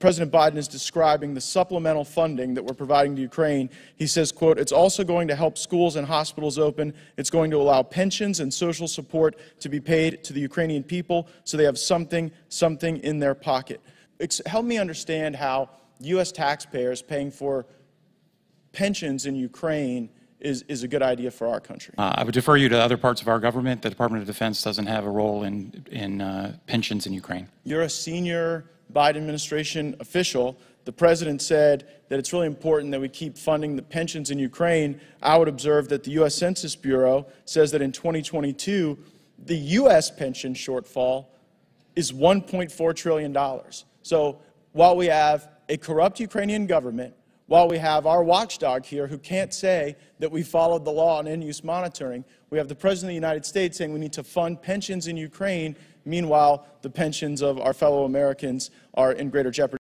President Biden is describing the supplemental funding that we're providing to Ukraine. He says, quote, "It's also going to help schools and hospitals open. It's going to allow pensions and social support to be paid to the Ukrainian people so they have something in their pocket." Help me understand how U.S. taxpayers paying for pensions in Ukraine is a good idea for our country. I would defer you to other parts of our government. The Department of Defense doesn't have a role in pensions in Ukraine. You're a senior Biden administration official. The president said that it's really important that we keep funding the pensions in Ukraine. I would observe that the U.S. Census Bureau says that in 2022, the U.S. pension shortfall is $1.4 trillion. So while we have a corrupt Ukrainian government, while we have our watchdog here who can't say that we followed the law on in-use monitoring, we have the President of the United States saying we need to fund pensions in Ukraine. Meanwhile, the pensions of our fellow Americans are in greater jeopardy.